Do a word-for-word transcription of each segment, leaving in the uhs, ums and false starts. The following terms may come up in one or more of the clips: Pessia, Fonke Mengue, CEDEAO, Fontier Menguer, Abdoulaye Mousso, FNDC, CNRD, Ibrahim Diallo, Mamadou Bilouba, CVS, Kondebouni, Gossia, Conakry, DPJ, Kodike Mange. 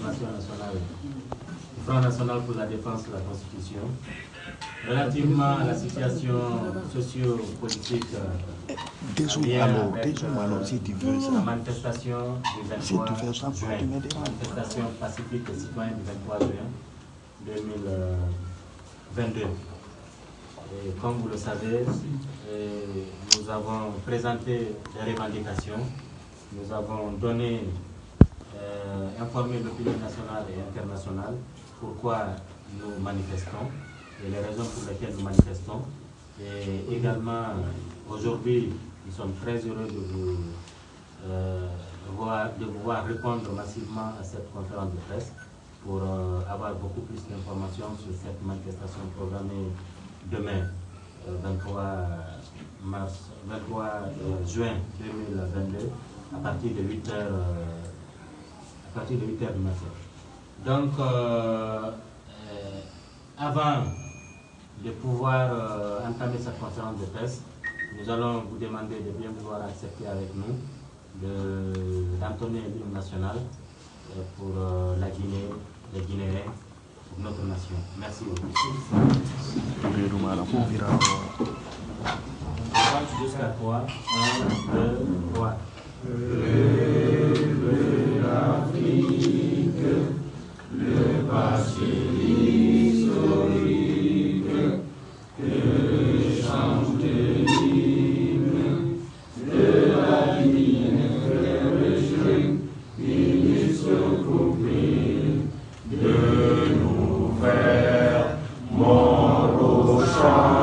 convention nationale du Front national pour la défense de la Constitution relativement à la situation socio-politique la manifestation du vingt-trois juin, manifestation pacifique des citoyens du vingt-trois juin deux mille vingt-deux. Et comme vous le savez, nous avons présenté des revendications, nous avons donné, euh, informé l'opinion nationale et internationale pourquoi nous manifestons et les raisons pour lesquelles nous manifestons. Et également, aujourd'hui, nous sommes très heureux de vous, euh, voir, de pouvoir répondre massivement à cette conférence de presse pour euh, avoir beaucoup plus d'informations sur cette manifestation programmée demain, euh, vingt-trois juin deux mille vingt-deux, à partir de huit heures euh, à partir de huit heures du matin. Donc, euh, euh, avant de pouvoir euh, entamer cette conférence de presse, nous allons vous demander de bien vouloir accepter avec nous d'entonner l'hymne national euh, pour euh, la Guinée, les Guinéens, pour notre nation. Merci beaucoup. Jusqu'à trois. Un, deux, trois. Rêve l'Afrique, le passé historique, que chante l'hymne de la Guinée, frère et jeune, ministre coupé de nous faire mort au champ.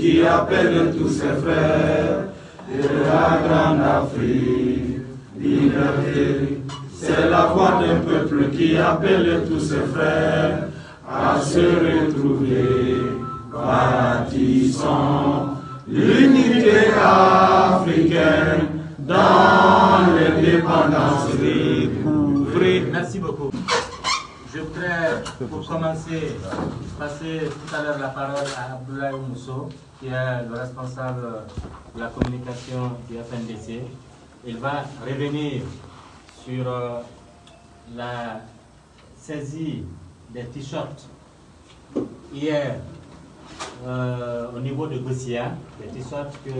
Qui appelle tous ses frères de la grande Afrique, liberté. C'est la voix d'un peuple qui appelle tous ses frères à se retrouver, bâtissant l'unité africaine dans l'indépendance découvrée. Merci beaucoup. Je voudrais, pour commencer, passer tout à l'heure la parole à Abdoulaye Mousso, qui est le responsable de la communication du F N D C. Il va revenir sur la saisie des t-shirts hier euh, au niveau de Gossia, des t-shirts que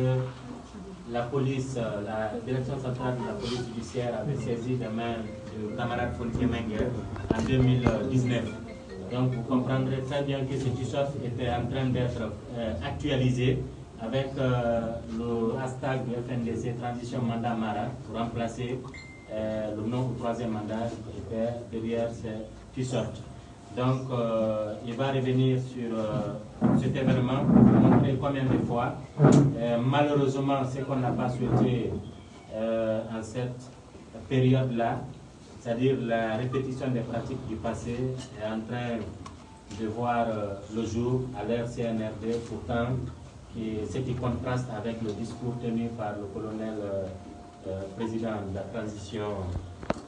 la police, la direction centrale de la police judiciaire avait saisi des mains du camarade Fontier Menguer en deux mille dix-neuf. Donc vous comprendrez très bien que ce t-shirt était en train d'être euh, actualisé avec euh, le hashtag de F N D C Transition Mandat Mara pour remplacer euh, le nom du troisième mandat qui était derrière ce t-shirt. Donc euh, il va revenir sur euh, cet événement, vous montrer combien de fois. Euh, malheureusement, ce qu'on n'a pas souhaité euh, en cette période-là, c'est-à-dire la répétition des pratiques du passé est en train de voir euh, le jour à l'ère C N R D, pourtant, qui, ce qui contraste avec le discours tenu par le colonel euh, euh, président de la transition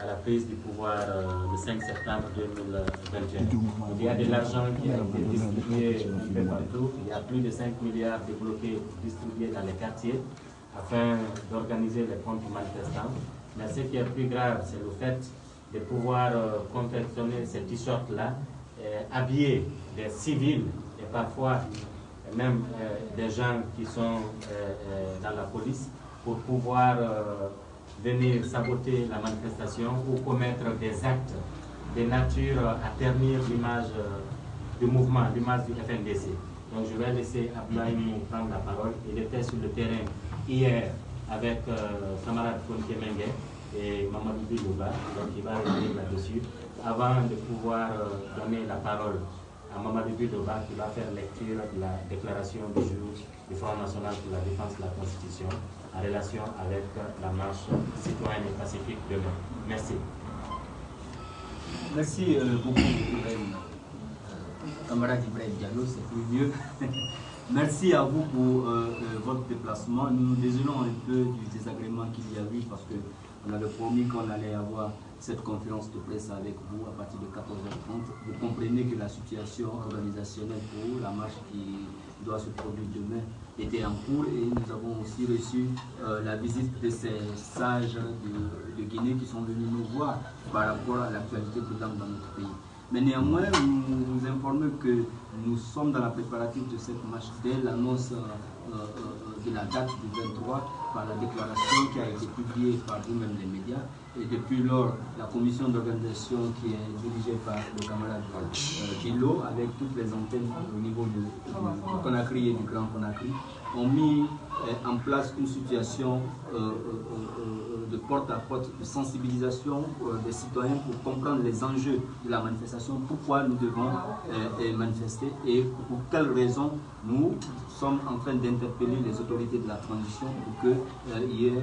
à la prise du pouvoir euh, le cinq septembre deux mille vingt et un. Il y a de l'argent qui a été distribué un peu partout, il y a plus de cinq milliards débloqués, distribués dans les quartiers afin d'organiser les contre manifestants. Mais ce qui est plus grave, c'est le fait de pouvoir euh, confectionner ces t-shirts-là, euh, habillés des civils et parfois même euh, des gens qui sont euh, euh, dans la police pour pouvoir euh, venir saboter la manifestation ou commettre des actes de nature à ternir l'image euh, du mouvement, l'image du F N D C. Donc je vais laisser Abdoulaye prendre la parole. Il était sur le terrain hier avec euh, camarade Fonke Mengue et Mamadou Bilouba, donc il va revenir là-dessus, avant de pouvoir euh, donner la parole à Mamadou Bilouba qui va faire lecture de la déclaration du jour du Front National pour la Défense de la Constitution en relation avec euh, la marche citoyenne et pacifique demain. Merci. Merci euh, beaucoup, Ibrahim. Euh, camarade Ibrahim Diallo, c'est plus mieux. Merci à vous pour euh, votre votre déplacement. Nous nous désolons un peu du désagrément qu'il y a eu parce qu'on avait promis qu'on allait avoir cette conférence de presse avec vous à partir de quatorze heures trente. Vous comprenez que la situation organisationnelle pour la marche qui doit se produire demain était en cours et nous avons aussi reçu euh, la visite de ces sages de, de Guinée qui sont venus nous voir par rapport à l'actualité présente dans notre pays. Mais néanmoins, nous vous informons que nous sommes dans la préparative de cette marche dès l'annonce euh, euh, de la date du vingt-trois par la déclaration qui a été publiée par vous-même les médias. Et depuis lors, la commission d'organisation qui est dirigée par le camarade Gillo, euh, avec toutes les antennes au niveau de, de Conakry et du Grand Conakry, ont mis euh, en place une situation euh, euh, euh, de porte à porte, de sensibilisation euh, des citoyens pour comprendre les enjeux de la manifestation, pourquoi nous devons euh, manifester et pour quelles raisons nous sommes en train d'interpeller les autorités de la transition pour qu'il y ait le,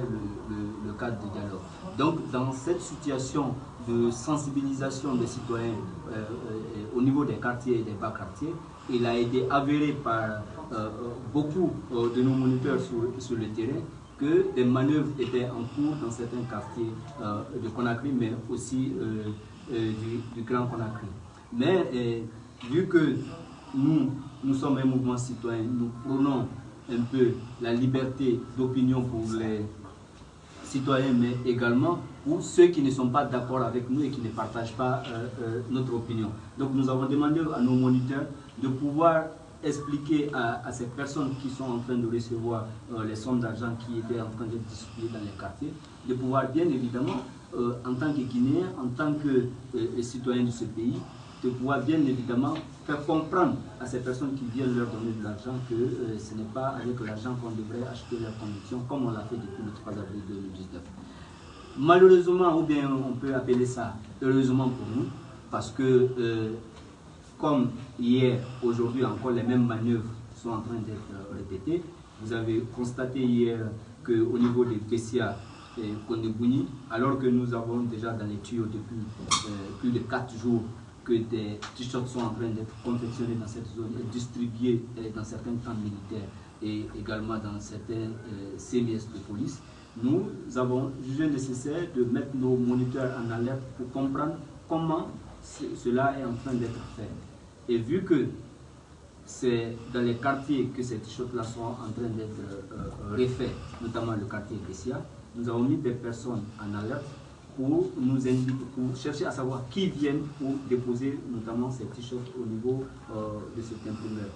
le, le cadre de dialogue. Donc, dans cette situation de sensibilisation des citoyens euh, euh, au niveau des quartiers et des bas quartiers, il a été avéré par euh, beaucoup euh, de nos moniteurs sur, sur le terrain que des manœuvres étaient en cours dans certains quartiers euh, de Conakry, mais aussi euh, euh, du, du Grand Conakry. Mais euh, vu que nous, nous sommes un mouvement citoyen, nous prenons un peu la liberté d'opinion pour les citoyens, mais également pour ceux qui ne sont pas d'accord avec nous et qui ne partagent pas euh, euh, notre opinion. Donc nous avons demandé à nos moniteurs de pouvoir expliquer à, à ces personnes qui sont en train de recevoir euh, les sommes d'argent qui étaient en train d'être distribuées dans les quartiers, de pouvoir bien évidemment, euh, en tant que Guinéens, en tant que euh, citoyens de ce pays, de pouvoir bien évidemment faire comprendre à ces personnes qui viennent leur donner de l'argent que euh, ce n'est pas avec l'argent qu'on devrait acheter leurs conditions comme on l'a fait depuis le trois avril deux mille dix-neuf. Malheureusement, ou bien on peut appeler ça heureusement pour nous, parce que euh, comme hier, aujourd'hui encore, les mêmes manœuvres sont en train d'être répétées. Vous avez constaté hier qu'au niveau des Pessia et Kondebouni, alors que nous avons déjà dans les tuyaux depuis euh, plus de quatre jours, que des t-shirts sont en train d'être confectionnés dans cette zone et distribués dans certains camps militaires et également dans certains C V S de police, nous avons jugé nécessaire de mettre nos moniteurs en alerte pour comprendre comment cela est en train d'être fait. Et vu que c'est dans les quartiers que ces t-shirts-là sont en train d'être euh, refaits, notamment le quartier Pessia, nous avons mis des personnes en alerte pour nous indiquer, pour chercher à savoir qui viennent pour déposer notamment ces t-shirts au niveau euh, de cet imprimeur.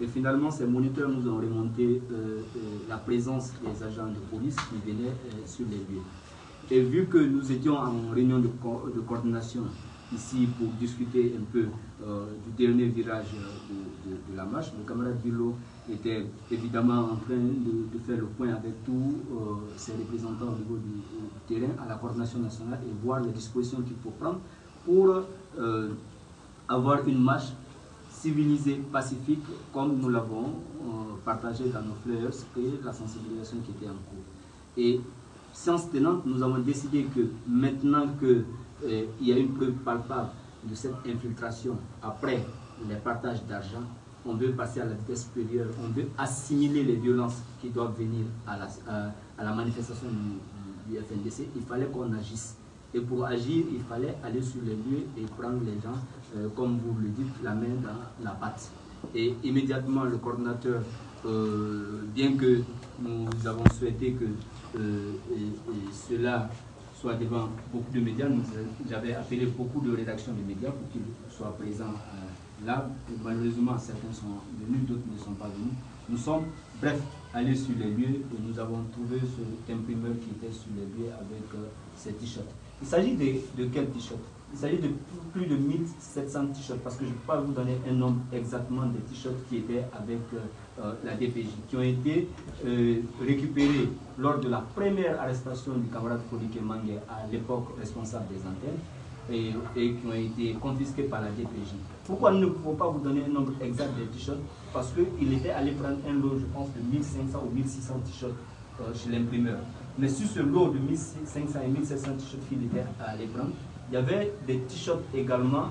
Et finalement, ces moniteurs nous ont remonté euh, euh, la présence des agents de police qui venaient euh, sur les lieux. Et vu que nous étions en réunion de, co de coordination ici pour discuter un peu euh, du dernier virage de, de, de la marche, le camarade Bilo était évidemment en train de, de faire le point avec tous euh, ses représentants au niveau du, du terrain à la coordination nationale et voir les dispositions qu'il faut prendre pour euh, avoir une marche civilisée, pacifique, comme nous l'avons euh, partagé dans nos flyers et la sensibilisation qui était en cours. Et science tenante, nous avons décidé que maintenant que Euh, il y a une preuve palpable de cette infiltration après les partages d'argent, on veut passer à la vitesse supérieure, on veut assimiler les violences qui doivent venir à la, à, à la manifestation du, du F N D C. Il fallait qu'on agisse. Et pour agir, il fallait aller sur les lieux et prendre les gens, euh, comme vous le dites, la main dans la patte. Et immédiatement, le coordinateur, euh, bien que nous avons souhaité que euh, et, et cela soit devant beaucoup de médias, j'avais appelé beaucoup de rédactions de médias pour qu'ils soient présents euh, là. Et malheureusement, certains sont venus, d'autres ne sont pas venus. Nous sommes, bref, allés sur les lieux et nous avons trouvé cet imprimeur qui était sur les lieux avec euh, ces t-shirts. Il s'agit de, de quels t-shirts? Il s'agit de plus de mille sept cents t-shirts, parce que je ne peux pas vous donner un nombre exactement des t-shirts qui étaient avec euh, la D P J, qui ont été euh, récupérés lors de la première arrestation du camarade Kodike Mange, à l'époque responsable des antennes, et, et qui ont été confisqués par la D P J. Pourquoi nous ne pouvons pas vous donner un nombre exact des t-shirts? Parce qu'il était allé prendre un lot, je pense, de mille cinq cents ou mille six cents t-shirts euh, chez l'imprimeur. Mais sur ce lot de mille cinq cents et mille sept cents t-shirts qu'il était allé prendre, il y avait des t-shirts également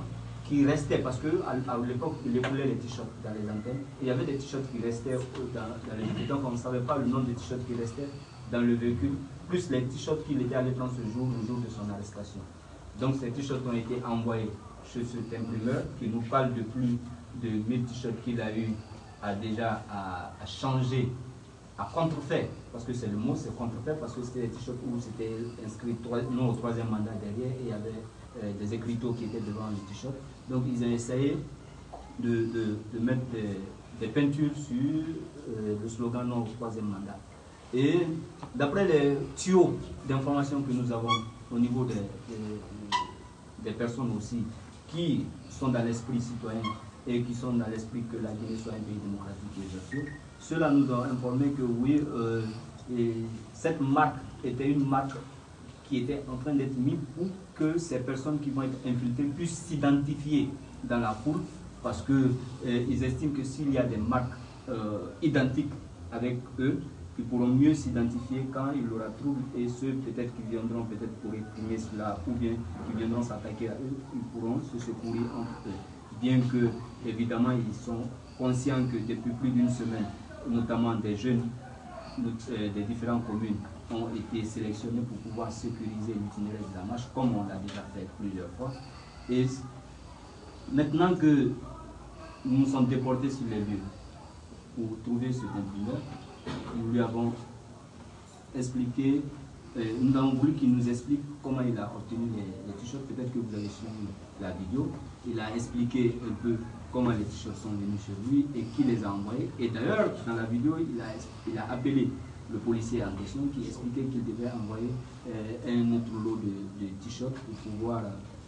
qui restaient, parce qu'à à, l'époque, ils écoulaient les t-shirts dans les antennes, et il y avait des t-shirts qui restaient dans, dans les véhicules, donc on ne savait pas le nombre de t-shirts qui restaient dans le véhicule, plus les t-shirts qu'il était allé prendre ce jour, le jour de son arrestation. Donc ces t-shirts ont été envoyés chez cet imprimeur qui nous parle de plus de mille t-shirts qu'il a eu à déjà à, à changer, à contrefaire, parce que c'est le mot, c'est contrefaire, parce que c'était des t-shirts où c'était inscrit non au troisième mandat derrière, et il y avait euh, des écriteaux qui étaient devant les t-shirts. Donc ils ont essayé de, de, de mettre des, des peintures sur euh, le slogan non au troisième mandat. Et d'après les tuyaux d'information que nous avons au niveau des, des, des personnes aussi qui sont dans l'esprit citoyen et qui sont dans l'esprit que la Guinée soit un pays démocratique et vertueux, ceux-là nous ont informé que oui, euh, et cette marque était une marque qui était en train d'être mise pour que ces personnes qui vont être infiltrées puissent s'identifier dans la foule, parce qu'ils euh, estiment que s'il y a des marques euh, identiques avec eux, ils pourront mieux s'identifier quand il aura trouble, et ceux peut-être qui viendront peut-être pour réprimer cela ou bien qui viendront s'attaquer à eux, ils pourront se secourir entre eux. Bien que, évidemment, ils sont conscients que depuis plus d'une semaine, notamment des jeunes des différentes communes ont été sélectionnés pour pouvoir sécuriser l'itinéraire de la marche, comme on l'a déjà fait plusieurs fois. Et maintenant que nous sommes déportés sur les lieux pour trouver ce imprimeur, nous lui avons expliqué, euh, nous avons voulu qu'il nous explique comment il a obtenu les, les t-shirts. Peut-être que vous avez suivi la vidéo. Il a expliqué un peu comment les t-shirts sont venus chez lui et qui les a envoyés. Et d'ailleurs, dans la vidéo, il a, il a appelé le policier en question qui expliquait qu'il devait envoyer euh, un autre lot de, de t-shirts pour pouvoir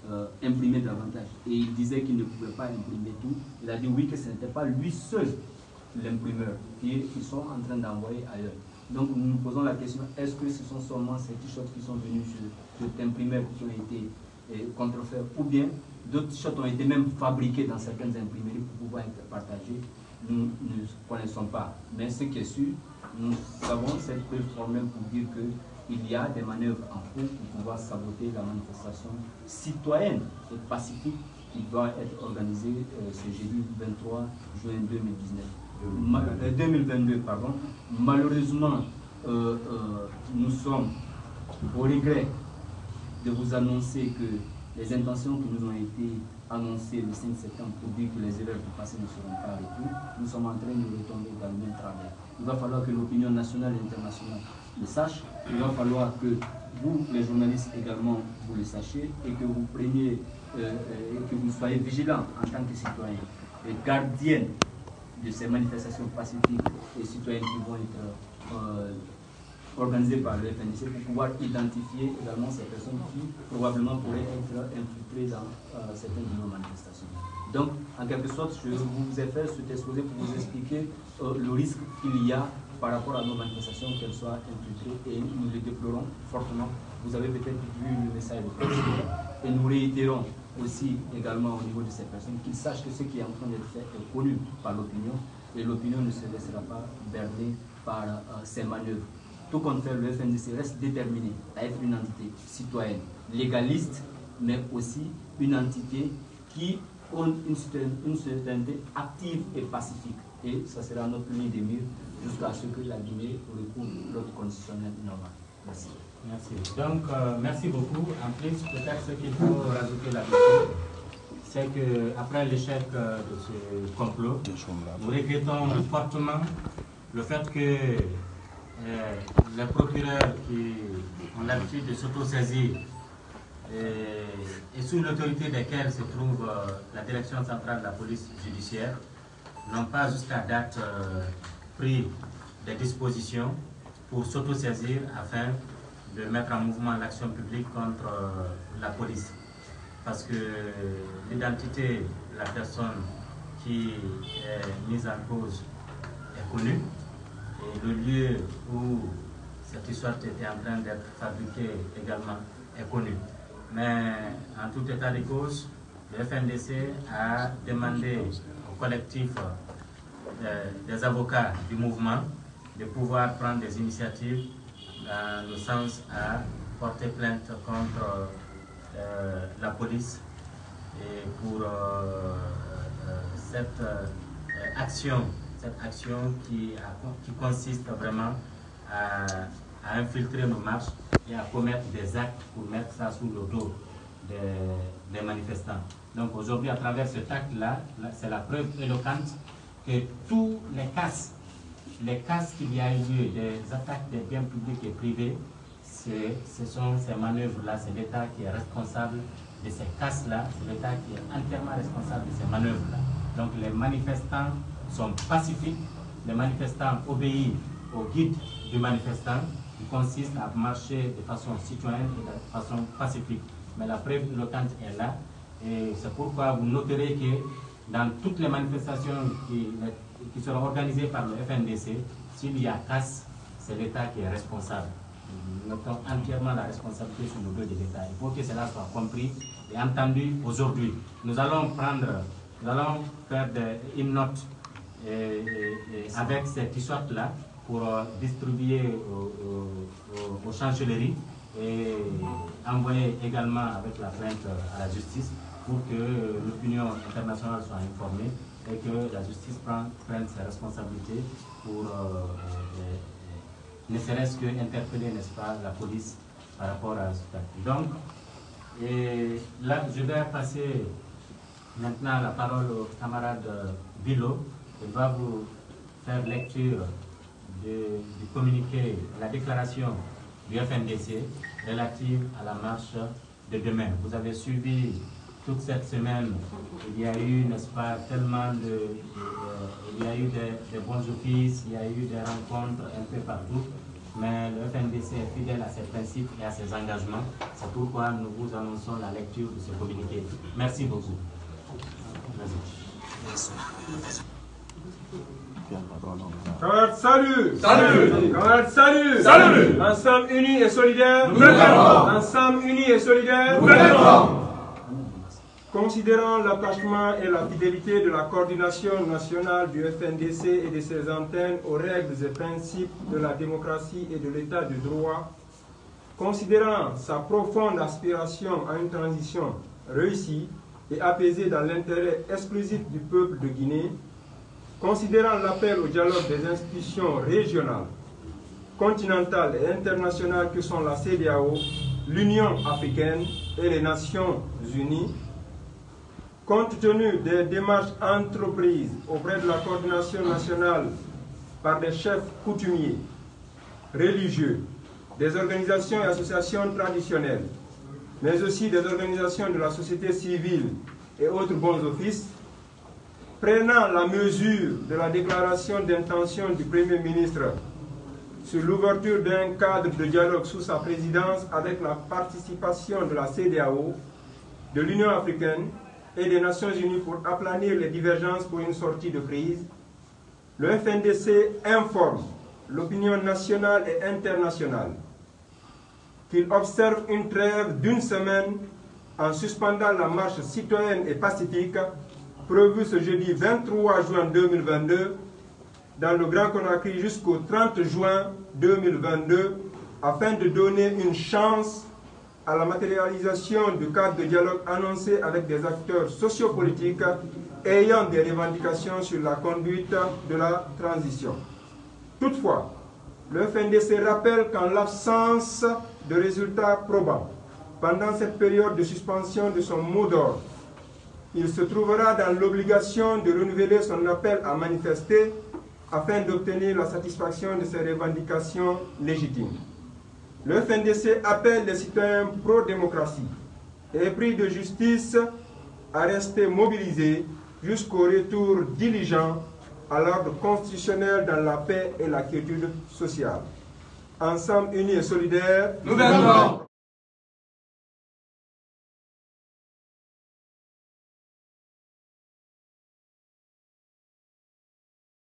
euh, imprimer davantage. Et il disait qu'il ne pouvait pas imprimer tout. Il a dit oui, que ce n'était pas lui seul l'imprimeur qui sont en train d'envoyer ailleurs. Donc nous nous posons la question, est-ce que ce sont seulement ces t-shirts qui sont venus sur cet imprimeur qui ont été eh, contrefaits, ou bien d'autres t-shirts ont été même fabriqués dans certaines imprimeries pour pouvoir être partagés? Nous ne connaissons pas. Mais ce qui est sûr, nous savons cette preuve formelle pour dire qu'il y a des manœuvres en cours pour pouvoir saboter la manifestation citoyenne et pacifique qui doit être organisée eh, ce jeudi vingt-trois juin deux mille dix-neuf. deux mille vingt-deux, pardon. Malheureusement, euh, euh, nous sommes au regret de vous annoncer que les intentions qui nous ont été annoncées le cinq septembre pour dire que les élèves du passé ne seront pas retournés, nous sommes en train de retomber dans le même travail. Il va falloir que l'opinion nationale et internationale le sache, il va falloir que vous, les journalistes également, vous le sachiez et que vous preniez, euh, et que vous soyez vigilants en tant que citoyens et gardiens de ces manifestations pacifiques et citoyennes qui vont être euh, organisées par le F N D C pour pouvoir identifier également ces personnes qui probablement pourraient être infiltrées dans euh, certaines de nos manifestations. Donc, en quelque sorte, je vous ai fait cet exposé pour vous expliquer euh, le risque qu'il y a par rapport à nos manifestations, qu'elles soient infiltrées, et nous les déplorons fortement. Vous avez peut-être vu le message de presse et nous réitérons aussi également au niveau de ces personnes, qu'ils sachent que ce qui est en train d'être fait est connu par l'opinion, et l'opinion ne se laissera pas berner par euh, ces manœuvres. Tout compte fait, le F N D C reste déterminé à être une entité citoyenne, légaliste, mais aussi une entité qui a une citoyenneté active et pacifique. Et ça sera notre ligne de mire jusqu'à ce que la Guinée recouvre l'ordre constitutionnel normal. Merci. Merci. Donc, euh, merci beaucoup. En plus, peut-être ce qu'il faut rajouter là-dessus, c'est qu'après l'échec euh, de ce complot, nous regrettons fortement le fait que euh, les procureurs qui ont l'habitude de s'auto-saisir et, et sous l'autorité desquels se trouve euh, la direction centrale de la police judiciaire n'ont pas jusqu'à date euh, pris des dispositions pour s'auto-saisir afin de mettre en mouvement l'action publique contre euh, la police. Parce que euh, l'identité de la personne qui est mise en cause est connue. Et le lieu où cette histoire était en train d'être fabriquée également est connu. Mais en tout état de cause, le F N D C a demandé au collectif euh, des avocats du mouvement de pouvoir prendre des initiatives dans le sens à porter plainte contre euh, la police et pour euh, cette euh, action, cette action qui, qui consiste vraiment à, à infiltrer nos marches et à commettre des actes pour mettre ça sous le dos des, des manifestants. Donc aujourd'hui, à travers cet acte-là, c'est la preuve éloquente que tous les casses, les casses qu'il y a eu lieu, des attaques des biens publics et privés, ce sont ces manœuvres-là, c'est l'État qui est responsable de ces casses-là, c'est l'État qui est entièrement responsable de ces manœuvres-là. Donc les manifestants sont pacifiques, les manifestants obéissent au guide du manifestant qui consiste à marcher de façon citoyenne et de façon pacifique. Mais la preuve éloquente est là et c'est pourquoi vous noterez que dans toutes les manifestations qui, qui seront organisées par le F N D C, s'il y a casse, c'est l'État qui est responsable. Nous mettons entièrement la responsabilité sur le dos de l'État. Il faut que cela soit compris et entendu aujourd'hui. Nous allons prendre, nous allons faire de, une note et, et, et avec ces t-shirts-là pour euh, distribuer aux, aux, aux chancelleries et envoyer également avec la plainte à la justice pour que l'opinion internationale soit informée et que la justice prenne, prenne ses responsabilités pour... Euh, et, ne serait-ce que interpeller, n'est-ce pas, la police par rapport à ce acte. Donc, et là, je vais passer maintenant la parole au camarade Bilo, qui va vous faire lecture de, du communiqué, la déclaration du F N D C relative à la marche de demain. Vous avez suivi toute cette semaine, il y a eu, n'est-ce pas, tellement de, de, de... Il y a eu des, des bons offices, il y a eu des rencontres un peu partout, mais le F N D C est fidèle à ses principes et à ses engagements. C'est pourquoi nous vous annonçons la lecture de ce communiqué. Merci beaucoup. Merci. Camarades, salut! Salut! Camarades, salut! Salut! Ensemble unis et solidaires, nous lèverons! Ensemble unis et solidaires, nous lèverons! Considérant l'attachement et la fidélité de la coordination nationale du F N D C et de ses antennes aux règles et principes de la démocratie et de l'état de droit, considérant sa profonde aspiration à une transition réussie et apaisée dans l'intérêt exclusif du peuple de Guinée, considérant l'appel au dialogue des institutions régionales, continentales et internationales que sont la CEDEAO, l'Union africaine et les Nations unies, compte tenu des démarches entreprises auprès de la coordination nationale par des chefs coutumiers, religieux, des organisations et associations traditionnelles, mais aussi des organisations de la société civile et autres bons offices, prenant la mesure de la déclaration d'intention du Premier ministre sur l'ouverture d'un cadre de dialogue sous sa présidence avec la participation de la CEDEAO, de l'Union africaine, et des Nations Unies pour aplanir les divergences pour une sortie de crise, le F N D C informe l'opinion nationale et internationale qu'il observe une trêve d'une semaine en suspendant la marche citoyenne et pacifique prévue ce jeudi vingt-trois juin deux mille vingt-deux dans le Grand Conakry jusqu'au trente juin deux mille vingt-deux afin de donner une chance à la matérialisation du cadre de dialogue annoncé avec des acteurs sociopolitiques ayant des revendications sur la conduite de la transition. Toutefois, le F N D C rappelle qu'en l'absence de résultats probants pendant cette période de suspension de son mot d'ordre, il se trouvera dans l'obligation de renouveler son appel à manifester afin d'obtenir la satisfaction de ses revendications légitimes. Le F N D C appelle les citoyens pro-démocratie et pris de justice à rester mobilisés jusqu'au retour diligent à l'ordre constitutionnel dans la paix et la quiétude sociale. Ensemble, unis et solidaires, nous, nous